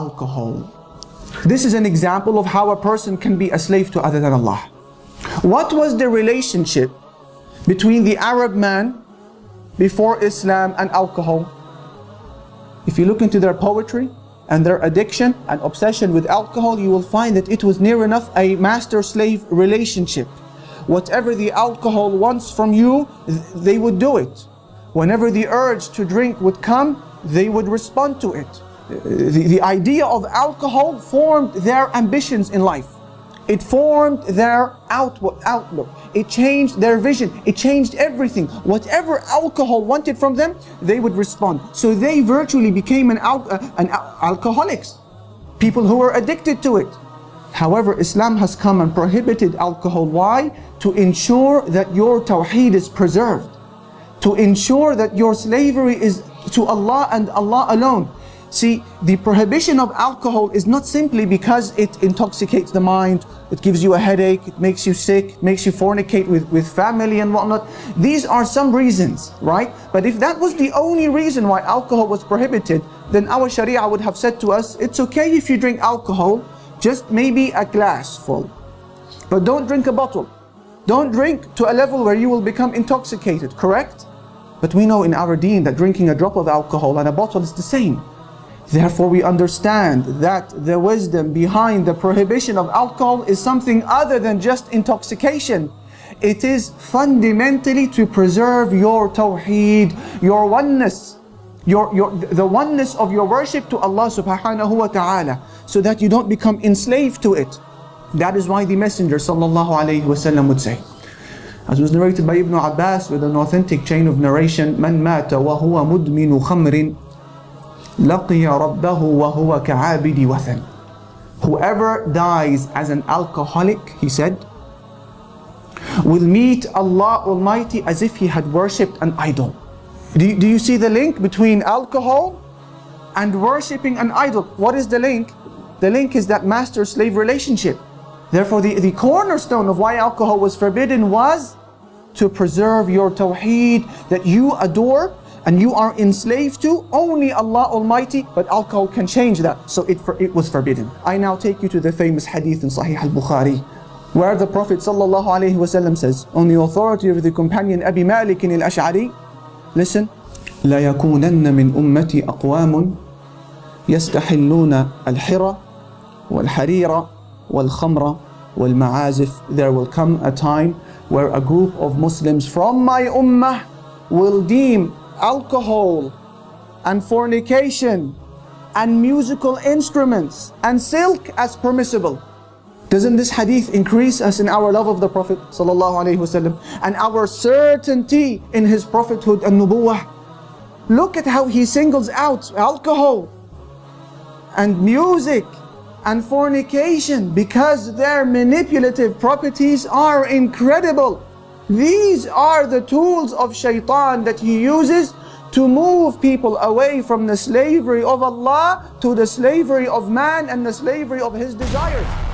alcohol. This is an example of how a person can be a slave to other than Allah. What was the relationship between the Arab man before Islam and alcohol? If you look into their poetry and their addiction and obsession with alcohol, you will find that it was near enough a master-slave relationship. Whatever the alcohol wants from you, they would do it. Whenever the urge to drink would come, they would respond to it. The idea of alcohol formed their ambitions in life. It formed their outlook. It changed their vision. It changed everything. Whatever alcohol wanted from them, they would respond. So they virtually became alcoholics, people who were addicted to it. However, Islam has come and prohibited alcohol. Why? To ensure that your Tawheed is preserved. To ensure that your slavery is to Allah and Allah alone. See, the prohibition of alcohol is not simply because it intoxicates the mind, it gives you a headache, it makes you sick, it makes you fornicate with family and whatnot. These are some reasons, right? But if that was the only reason why alcohol was prohibited, then our Sharia would have said to us, it's okay if you drink alcohol, just maybe a glass full. But don't drink a bottle. Don't drink to a level where you will become intoxicated, correct? But we know in our deen that drinking a drop of alcohol and a bottle is the same. Therefore, we understand that the wisdom behind the prohibition of alcohol is something other than just intoxication. It is fundamentally to preserve your Tawheed, your oneness, the oneness of your worship to Allah subhanahu wa ta'ala, so that you don't become enslaved to it. That is why the Messenger sallallahu alayhi wasallam would say, as was narrated by Ibn Abbas with an authentic chain of narration, "Man mata wa huwa mudminu khamrin, laqiya rabbahu wa huwa ka'abidi wathan." Whoever dies as an alcoholic, he said, will meet Allah Almighty as if he had worshipped an idol. Do you see the link between alcohol and worshipping an idol? What is the link? The link is that master-slave relationship. Therefore, the cornerstone of why alcohol was forbidden was to preserve your Tawheed that you adore and you are enslaved to only Allah Almighty, but alcohol can change that, so it was forbidden. I now take you to the famous hadith in Sahih al-Bukhari, where the Prophet ﷺ says, on the authority of the companion Abi Malik al-Ash'ari, listen, "La yakunanna min ummati aqwamun yastahilluna al-hira wal-harira wal-khamra wal-ma'azif." There will come a time where a group of Muslims from my ummah will deem alcohol and fornication and musical instruments and silk as permissible. Doesn't this hadith increase us in our love of the Prophet ﷺ and our certainty in his prophethood and nubuwah? Look at how he singles out alcohol and music and fornication because their manipulative properties are incredible. These are the tools of Shaytan that he uses to move people away from the slavery of Allah to the slavery of man and the slavery of his desires.